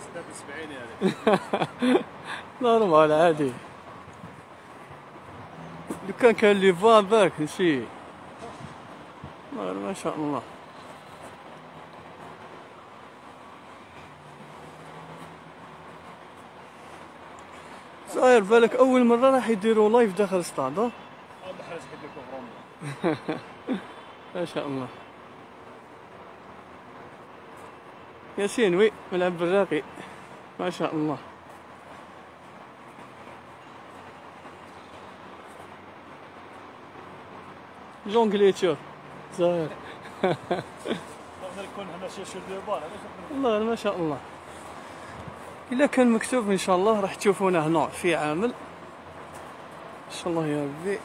الراس ده ب 70 يعني. نورمال عادي. لو كان لي فان باك نسيت. ما شاء الله. صاير بالك أول مرة راح يديروا لايف داخل السطاد. ها؟ بحال سحيت لكم غرامة. ما شاء الله. ياسين وي ملعب براقي ما شاء الله. جونغليتور صاير. والله ما شاء الله. إلا كان مكتوب إن شاء الله راح تشوفونا هنا في عامل إن شاء الله يا ربي.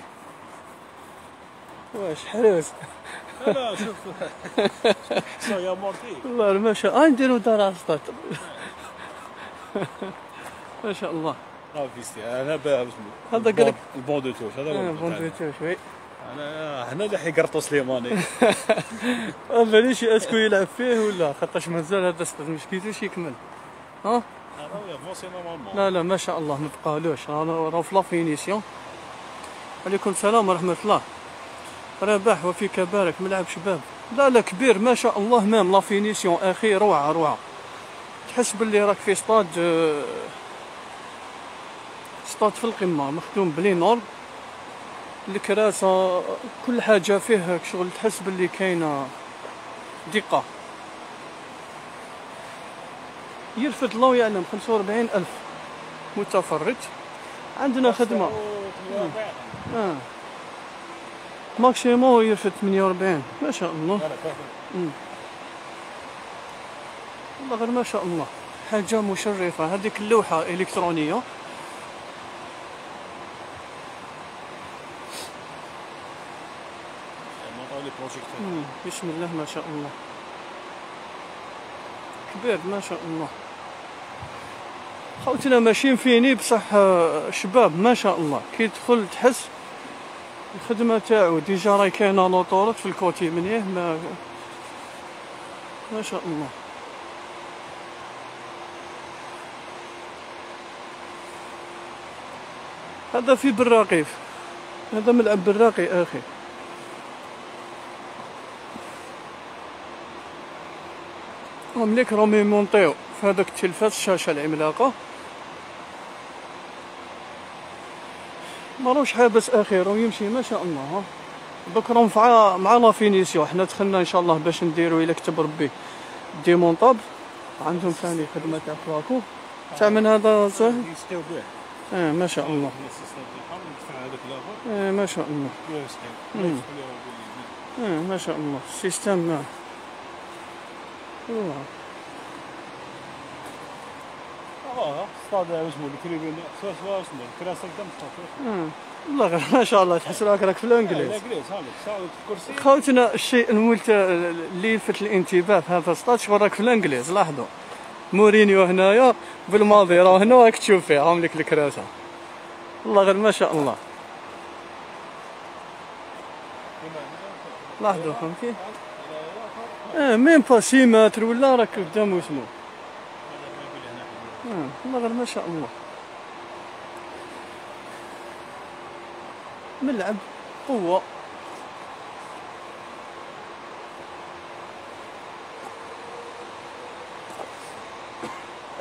واش حروس. لا شوف يا مورتي والله ما شاء الله نديرو دراسات ما شاء الله. انا باع هذا قال لك البون دو توش هذا البون دو توش وي انا هنا اللي حيقرطو سليماني ما باليش اسكو يلعب فيه ولا خاطرش مازال هذا الصد ما شكيتوش يكمل ها لا لا ما شاء الله ما بقالوش راه في لا فينيسيون. عليكم السلام ورحمه الله. رباح وفيك بارك ملعب شباب لا لا كبير ما شاء الله مام لا فينيسيون اخي روعه روعه تحس باللي راك في سطاد سطاد في القمه مخدوم بلي نور الكراسه كل حاجه فيه شغل تحس باللي كاينه دقه يلفت الله يعلم 45,000 متفرج عندنا خدمه ماكسيمو يرفد 48 ما شاء الله. والله غير ما شاء الله حاجة مشرفة هذيك اللوحة الإلكترونية بسم الله ما شاء الله كبير ما شاء الله. خوتنا ماشيين فيني بصح شباب ما شاء الله كي تدخل تحس الخدمة تاعو ديجا راهي كاينة لوطورات في الكوتي منيه ما شاء الله. هذا في براقي هذا ملعب براقي اخي مليك راهم يمونطيو في هذاك التلفاز الشاشة العملاقة ماروش حابس اخير ويمشي ما شاء الله. بكره مع لا فينيسيون حنا دخلنا ان شاء الله باش نديرو الى كتب ربي ديمونطاب عندهم ثاني خدمه تاع فراكو تاع من هذا صح ما شاء الله ما شاء الله ما شاء الله السيستم نعم صادع اسمه الكريبين سوا اسمه الكراسة قدام الطاولة. والله غير ما شاء الله تحس راك في الانجليز. الانجليز هذاك الكرسي. خوتنا الشيء الملفت اللي يلفت الانتباه في هذا السطاد شغل راك في الانجليز لاحظوا مورينيو هنايا بالماضي راه هنا راك تشوف فيه عامل لك الكراسة. والله غير ما شاء الله. لاحظوا فهمتي؟ ميم با 6 متر ولا راك قدام اسمه. والله غير ما شاء الله ملعب قوة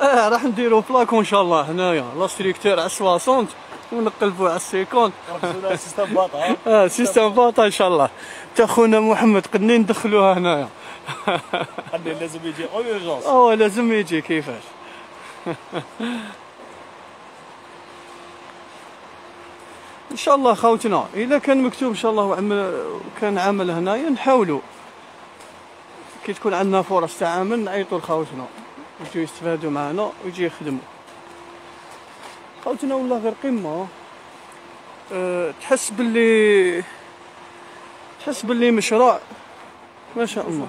راح نديرو بلاكو ان شاء الله هنايا لا ستريكتور على 60 ونقلبو على 50 سيستم باطا سيستم باطا ان شاء الله تا خونا محمد قدني ندخلوها هنايا قدني لازم يجي اورجونس لازم يجي كيفاش ان شاء الله. خوتنا اذا كان مكتوب ان شاء الله كان عمل هنايا نحاولوا كي تكون عندنا فرص تاع عمل نعيطوا لخوتنا يجيو يستفادوا معنا ويجيو يخدموا. خوتنا والله غير قمه تحس باللي مشروع ما شاء الله.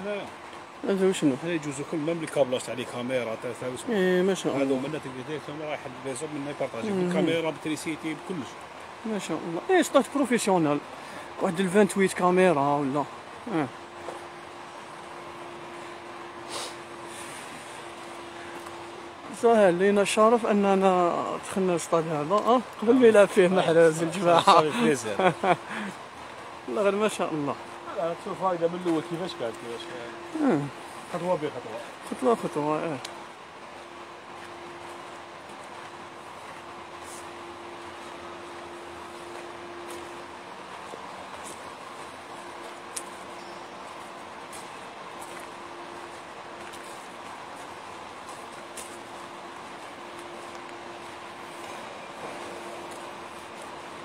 هذا شنو حنا يجوزو كل مام الكابلاج تاع لي كاميرا تاع فاوسمو ما شاء الله هادو منا تبدا كاميرا رايح ليزوب منا بارطاجي بالكاميرا بتريسيتي بكلش ما شاء الله. سطات بروفيسيونال واحد 28 كاميرا ولا سهل لينا الشرف اننا دخلنا السطاد هذا قبل ما يلعب فيه محرز الجماعه. والله غير ما شاء الله. تشوف هكذا من الاول كيفاش كانت خطوه بخطوه خطوه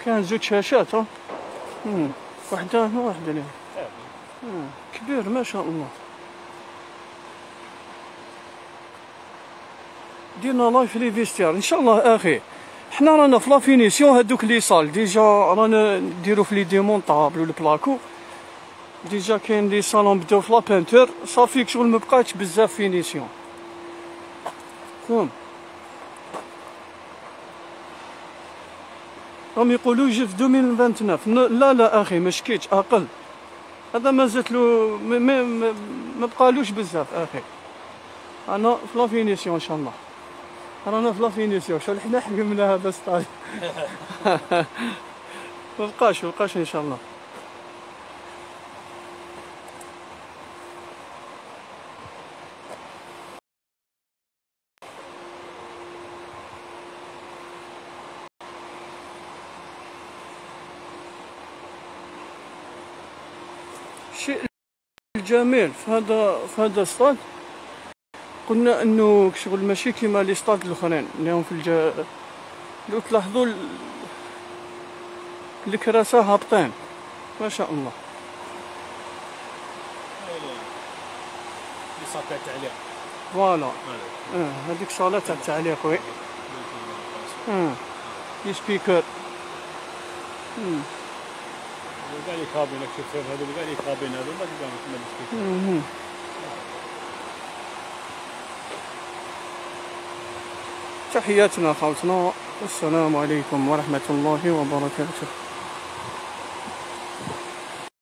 كان زوج شاشات وحده هنا وحده هنا. كبير ما شاء الله. دينا لايف لي فيستير ان شاء الله اخي. حنا رانا في لافينيسيون هادوك لي صال ديجا رانا نديرو في لي ديمونطابل و البلاكو ديجا كاين لي صالون بداو في لا بانتور صافي شغل مبقاتش بزاف فينيسيون. راهم يقولوا يجي في 2029. لا لا اخي ما شكيتش اقل. هذا ما زلت له ما بقالوش بزاف اخي. انا في لافينيسيون ان شاء الله. رانا في لافينيسيون شحال حنا حكمنا هذا السطاج. ما بقاش ان شاء الله. الشيء الجميل في هذا السطاد قلنا انه شغل ماشي كيما لي سطاد الاخرين اللي في لو تلاحظوا الكراسه هابطين ما شاء الله. لي صالات التعليق فوالا هذيك صاله تاع التعليق وي لي سبيكر وكاع لي كابينات كيف هادو كاع لي كابينات هادو ما تبانش كما السبيكر. تحياتنا خوتنا والسلام عليكم ورحمة الله وبركاته.